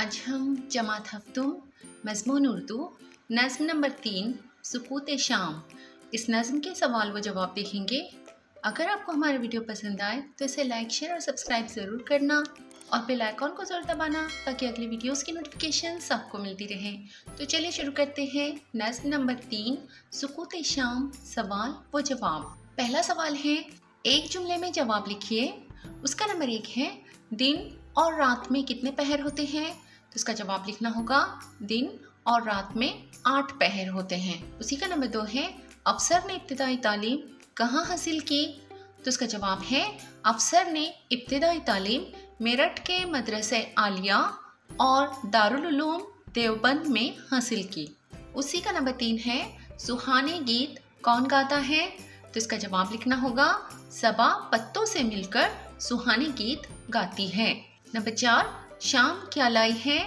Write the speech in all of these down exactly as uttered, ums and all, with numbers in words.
आज हम जमात हफ्तों मज़मून उर्दू नज़म नंबर तीन सुकूते शाम इस नज़म के सवाल व जवाब देखेंगे। अगर आपको हमारा वीडियो पसंद आए तो इसे लाइक, शेयर और सब्सक्राइब ज़रूर करना और बेल आइकॉन को ज़रूर दबाना ताकि अगले वीडियोस की नोटिफिकेशंस आपको मिलती रहें। तो चलिए शुरू करते हैं नज़म नंबर तीन सुकूते शाम, सवाल व जवाब। पहला सवाल है, एक जुमले में जवाब लिखिए। उसका नंबर एक है, दिन और रात में कितने पहर होते हैं? तो इसका जवाब लिखना होगा, दिन और रात में आठ पहर होते हैं। उसी का नंबर दो है, अफसर ने इब्तिदाई तालीम कहाँ हासिल की? तो इसका जवाब है, अफसर ने इब्तिदाई तालीम मेरठ के मदरसे आलिया और दारुल उलूम देवबंद में हासिल की। उसी का नंबर तीन है, सुहाने गीत कौन गाता है? तो इसका जवाब लिखना होगा, सबा पत्तों से मिलकर सुहाने गीत गाती है। नंबर चार, शाम क्या लाई है?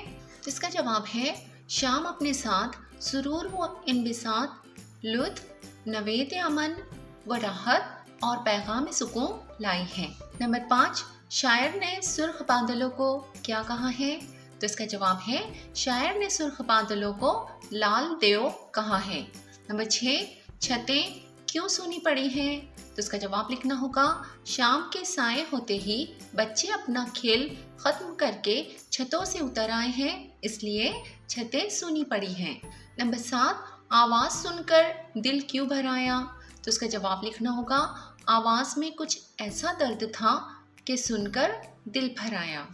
तो इसका जवाब है, शाम अपने साथ सुरूर व इनबिसात, लुत्फ, नवेद अमन व राहत और पैगाम सुकून लाई है। नंबर पाँच, शायर ने सुर्ख बादलों को क्या कहा है? तो इसका जवाब है, शायर ने सुर्ख बादलों को लाल देव कहा है। नंबर छः, छतें क्यों सूनी पड़ी हैं? तो इसका जवाब लिखना होगा, शाम के साए होते ही बच्चे अपना खेल खत्म करके छतों से उतर आए हैं, इसलिए छतें सूनी पड़ी हैं। नंबर सात, आवाज़ सुनकर दिल क्यों भर आया? तो इसका जवाब लिखना होगा, आवाज़ में कुछ ऐसा दर्द था कि सुनकर दिल भर आया।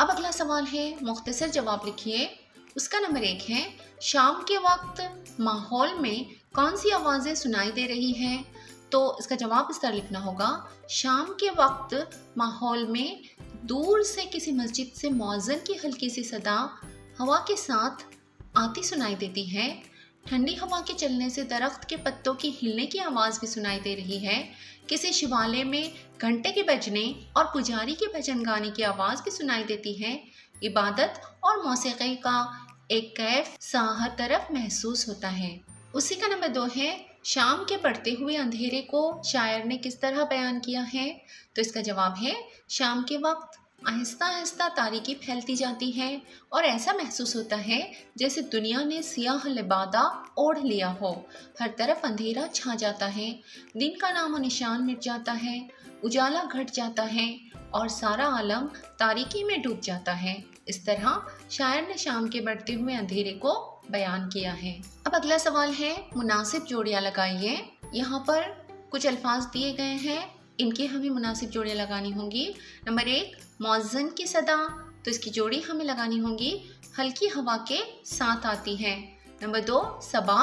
अब अगला सवाल है, मुख्तसर जवाब लिखिए। उसका नंबर एक है, शाम के वक्त माहौल में कौन सी आवाज़ें सुनाई दे रही हैं? तो इसका जवाब इस तरह लिखना होगा, शाम के वक्त माहौल में दूर से किसी मस्जिद से मौज़न की हल्की सी सदा हवा के साथ आती सुनाई देती है। ठंडी हवा के चलने से दरख्त के पत्तों की हिलने की आवाज़ भी सुनाई दे रही है। किसी शिवालय में घंटे के बजने और पुजारी के भजन गाने की आवाज़ भी सुनाई देती है। इबादत और मौसीकी का एक कैफ सा हर तरफ महसूस होता है। उसी का नंबर दो है, शाम के बढ़ते हुए अंधेरे को शायर ने किस तरह बयान किया है? तो इसका जवाब है, शाम के वक्त आहिस्ता आहिस्ता तारीकी फैलती जाती है और ऐसा महसूस होता है जैसे दुनिया ने सियाह लिबादा ओढ़ लिया हो। हर तरफ अंधेरा छा जाता है, दिन का नामो निशान मिट जाता है, उजाला घट जाता है और सारा आलम तारीकी में डूब जाता है। इस तरह शायर ने शाम के बढ़ते हुए अंधेरे को बयान किया है। अब अगला सवाल है, मुनासिब जोड़ियाँ लगाइए। यहाँ पर कुछ अल्फाज दिए गए हैं, इनकी हमें मुनासिब जोड़ियाँ लगानी होंगी। नंबर एक, मौज़न की सदा, तो इसकी जोड़ी हमें लगानी होगी, हल्की हवा के साथ आती है। नंबर दो, सबा,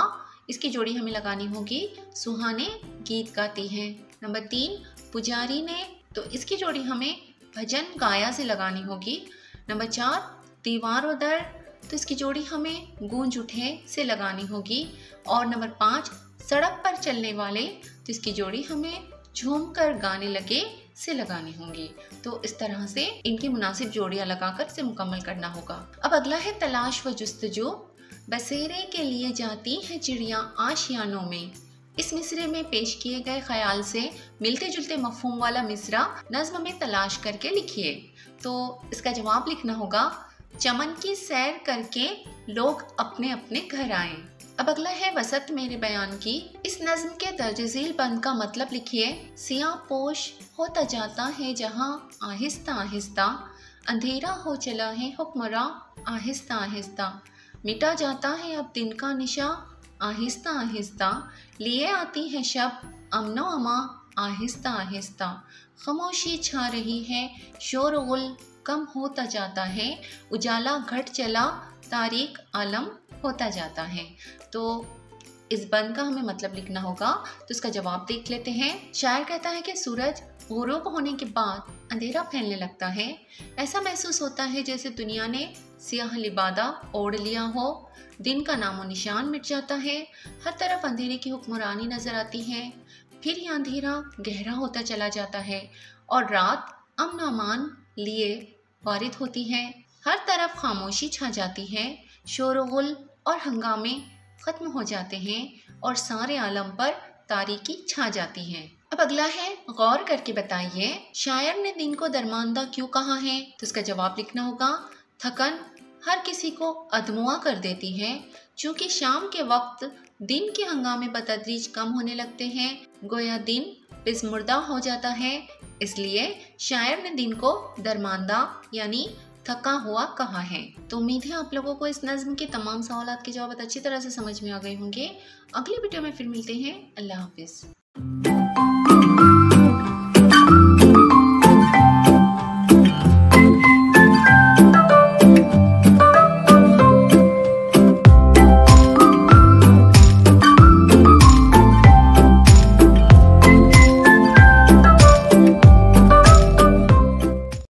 इसकी जोड़ी हमें लगानी होगी, सुहाने गीत गाती हैं। नंबर तीन, पुजारी ने, तो इसकी जोड़ी हमें भजन गाया से लगानी होगी। नंबर चार, दीवार और दर, तो इसकी जोड़ी हमें गूंज उठे से लगानी होगी। और नंबर पाँच, सड़क पर चलने वाले, तो इसकी जोड़ी हमें झूम कर गाने लगे से लगानी होगी। तो इस तरह से इनकी मुनासिब जोड़ियाँ लगाकर इसे मुकम्मल करना होगा। अब अगला है, तलाश व जुस्तजू। बसेरे के लिए जाती हैं चिड़ियाँ आशियानों में। इस मिसरे में पेश किए गए ख्याल से मिलते जुलते मफहूम वाला मिसरा नज़्म में तलाश करके लिखिए। तो इसका जवाब लिखना होगा, चमन की सैर करके लोग अपने अपने घर आए। अब अगला है, वसत मेरे बयान की। इस नज़म के दर्ज झील बंद का मतलब लिखिए। सियाह पोश होता जाता है जहाँ आहिस्ता आहिस्ता, अंधेरा हो चला है हुक्मरा आहिस्ता आहिस्ता, मिटा जाता है अब दिन का निशा आहिस्ता आहिस्ता, लिए आती है शब अमनो अमा आहिस्ता आहिस्ता, खामोशी छा रही है शोरगुल कम होता जाता है, उजाला घट चला तारीक आलम होता जाता है। तो इस बंद का हमें मतलब लिखना होगा। तो इसका जवाब देख लेते हैं। शायर कहता है कि सूरज गुरूब होने के बाद अंधेरा फैलने लगता है, ऐसा महसूस होता है जैसे दुनिया ने सियाह लिबादा ओढ़ लिया हो। दिन का नामो निशान मिट जाता है, हर तरफ अंधेरे की हुक्मरानी नजर आती है। फिर यह अंधेरा गहरा होता चला जाता है और रात अमन अमान लिए वारिद होती है। हर तरफ खामोशी छा जाती है, शोरगुल और हंगामे ख़त्म हो जाते हैं और सारे आलम पर तारीकी छा जाती है। अब अगला है, गौर करके बताइए शायर ने दिन को दरमानदा क्यों कहा है? तो इसका जवाब लिखना होगा, थकन हर किसी को अधमुआ कर देती हैं। चूँकि शाम के वक्त दिन के हंगामे बतदरीज कम होने लगते हैं, गोया दिन पिसमुर्दा हो जाता है, इसलिए शायर ने दिन को दरमानदा यानी थका हुआ कहा है। तो उम्मीद है आप लोगों को इस नज़्म के तमाम सवालात के जवाब अच्छी तरह से समझ में आ गए होंगे। अगले वीडियो में फिर मिलते हैं। अल्लाह हाफिज़।